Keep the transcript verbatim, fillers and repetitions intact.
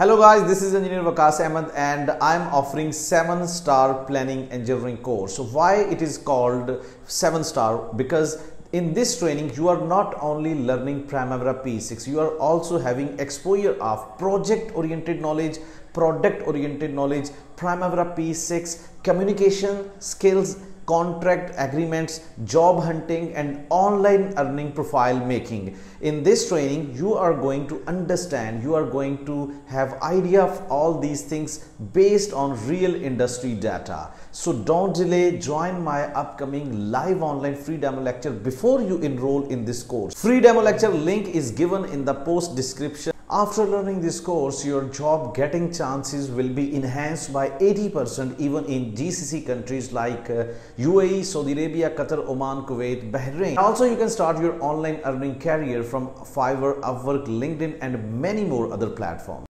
Hello guys, this is engineer Waqas Ahmed and I'm offering seven star planning engineering course. So why it is called seven star? Because in this training you are not only learning Primavera P six, you are also having exposure of project oriented knowledge, product oriented knowledge, Primavera P six, communication skills, contract agreements, job hunting and online earning profile making. In this training you are going to understand, you are going to have idea of all these things based on real industry data. So don't delay, join my upcoming live online free demo lecture before you enroll in this course. Free demo lecture link is given in the post description. After learning this course, your job getting chances will be enhanced by eighty percent even in G C C countries like uh, U A E, Saudi Arabia, Qatar, Oman, Kuwait, Bahrain. Also, you can start your online earning career from Fiverr, Upwork, LinkedIn and many more other platforms.